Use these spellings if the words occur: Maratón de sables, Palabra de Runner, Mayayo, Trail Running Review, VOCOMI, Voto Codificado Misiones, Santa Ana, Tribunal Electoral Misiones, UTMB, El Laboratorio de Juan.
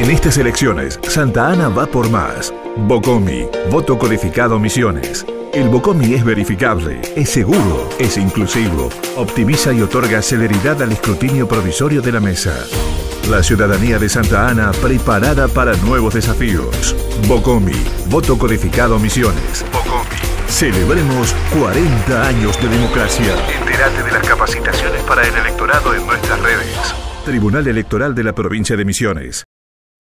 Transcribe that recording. En estas elecciones, Santa Ana va por más. VOCOMI, Voto Codificado Misiones. El VOCOMI es verificable, es seguro, es inclusivo, optimiza y otorga celeridad al escrutinio provisorio de la mesa. La ciudadanía de Santa Ana preparada para nuevos desafíos. VOCOMI, Voto Codificado Misiones. VOCOMI. Celebremos 40 años de democracia. Entérate de las capacitaciones para el electorado en nuestras redes. Tribunal Electoral de la Provincia de Misiones.